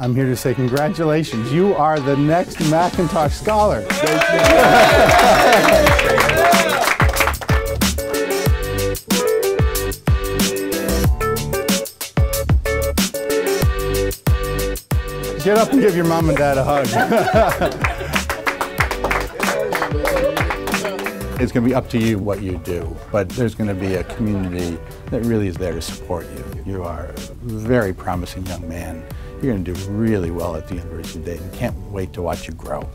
I'm here to say congratulations. You are the next McIntosh Scholar. Get up and give your mom and dad a hug. It's going to be up to you what you do, but there's going to be a community that really is there to support you. You are a very promising young man. You're going to do really well at the University of Dayton. Can't wait to watch you grow.